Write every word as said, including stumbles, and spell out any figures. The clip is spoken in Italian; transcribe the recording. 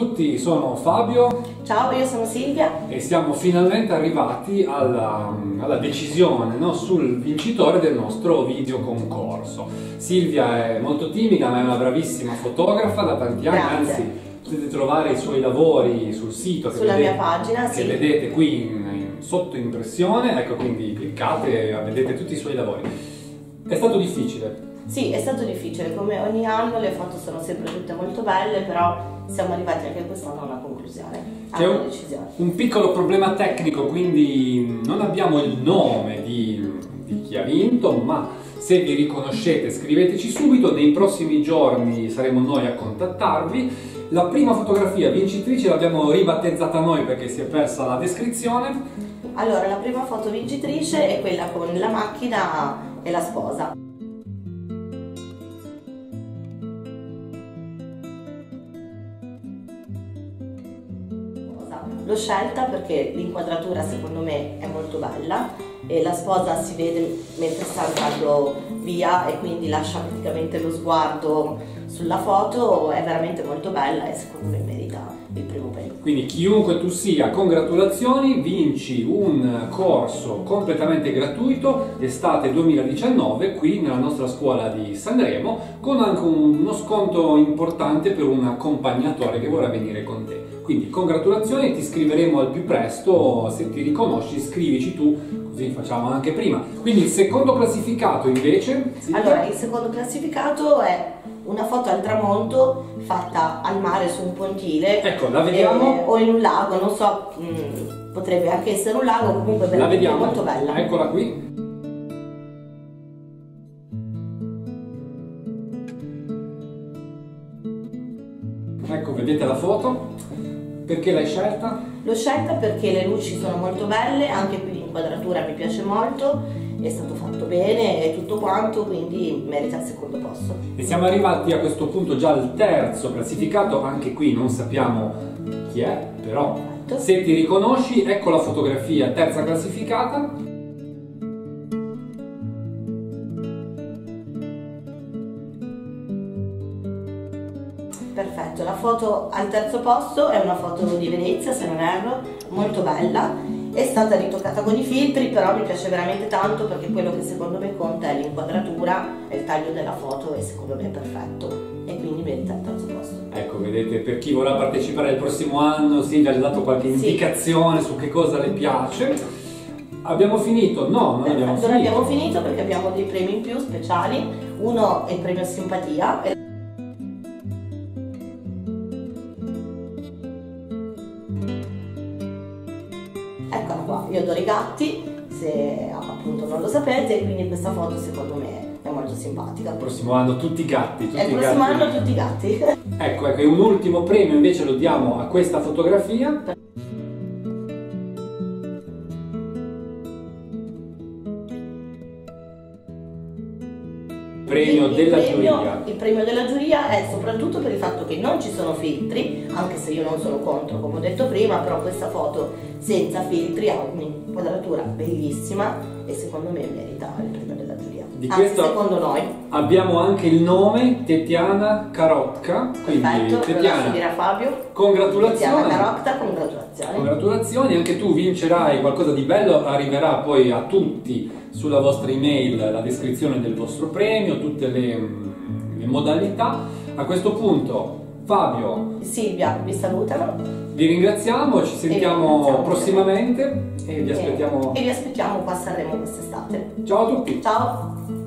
tutti, sono Fabio. Ciao, io sono Silvia. E siamo finalmente arrivati alla, alla decisione, no, sul vincitore del nostro video concorso. Silvia è molto timida, ma è una bravissima fotografa da tanti anni. Grazie. Anzi, potete trovare i suoi lavori sul sito, sulla vedete, mia pagina, che sì. vedete qui in, in, sotto impressione. Ecco, quindi cliccate e vedete tutti i suoi lavori. È stato difficile. Sì, è stato difficile, come ogni anno le foto sono sempre tutte molto belle, però siamo arrivati anche quest'anno a una conclusione, a una decisione. Un piccolo problema tecnico, quindi non abbiamo il nome di, di chi ha vinto, ma se vi riconoscete scriveteci subito, nei prossimi giorni saremo noi a contattarvi. La prima fotografia vincitrice l'abbiamo ribattezzata noi perché si è persa la descrizione. Allora, la prima foto vincitrice è quella con la macchina e la sposa. L'ho scelta perché l'inquadratura secondo me è molto bella e la sposa si vede mentre sta andando via e quindi lascia praticamente lo sguardo sulla foto, è veramente molto bella e secondo me merita il primo premio. Quindi chiunque tu sia, congratulazioni, vinci un corso completamente gratuito d'estate duemiladiciannove qui nella nostra scuola di Sanremo, con anche uno sconto importante per un accompagnatore che vorrà venire con te. Quindi congratulazioni, ti scriveremo al più presto, se ti riconosci scrivici tu, così facciamo anche prima. Quindi il secondo classificato invece? Allora, il secondo classificato è una foto al tramonto fatta al mare su un pontile. Ecco, la vediamo. E, o in un lago, non so, mh, potrebbe anche essere un lago, comunque la vediamo, molto bella. Eccola qui. Ecco, vedete la foto? Perché l'hai scelta? L'ho scelta perché le luci sono molto belle, anche qui l'inquadratura mi piace molto, è stato fatto bene e tutto quanto, quindi merita il secondo posto. E siamo arrivati a questo punto già al terzo classificato, anche qui non sappiamo chi è, però esatto. Se ti riconosci, ecco la fotografia, terza classificata. Perfetto, la foto al terzo posto è una foto di Venezia, se non erro, molto bella, è stata ritoccata con i filtri, però mi piace veramente tanto perché quello che secondo me conta è l'inquadratura e il taglio della foto e secondo me è perfetto e quindi merita al terzo posto. Ecco, vedete, per chi vorrà partecipare il prossimo anno, Silvia ha dato qualche indicazione sì. su che cosa le piace. Abbiamo finito? No, non abbiamo finito. Non abbiamo finito perché abbiamo dei premi in più speciali, uno è il premio simpatia. Eccola qua, io adoro i gatti, se appunto non lo sapete, quindi questa foto secondo me è molto simpatica. Il prossimo anno tutti i gatti, tutti il prossimo gatti. anno tutti i gatti. Ecco, ecco, e un ultimo premio invece lo diamo a questa fotografia. Premio il, della premio, giuria. Il premio della giuria è soprattutto per il fatto che non ci sono filtri, anche se io non sono contro, come ho detto prima, però questa foto senza filtri ha un'inquadratura bellissima e secondo me merita il premio della giuria. Di ah, questo secondo noi abbiamo anche il nome Tetiana Korotka. Quindi perfetto, Tetiana, lo dire a Fabio. Congratulazioni. Tetiana Korotka, congratulazioni. Congratulazioni, anche tu vincerai qualcosa di bello, arriverà poi a tutti sulla vostra email la descrizione del vostro premio, tutte le, le modalità. A questo punto Fabio e Silvia vi salutano, vi ringraziamo, ci sentiamo vi ringraziamo prossimamente e vi aspettiamo e vi aspettiamo qua a Sanremo quest'estate. Ciao a tutti, ciao.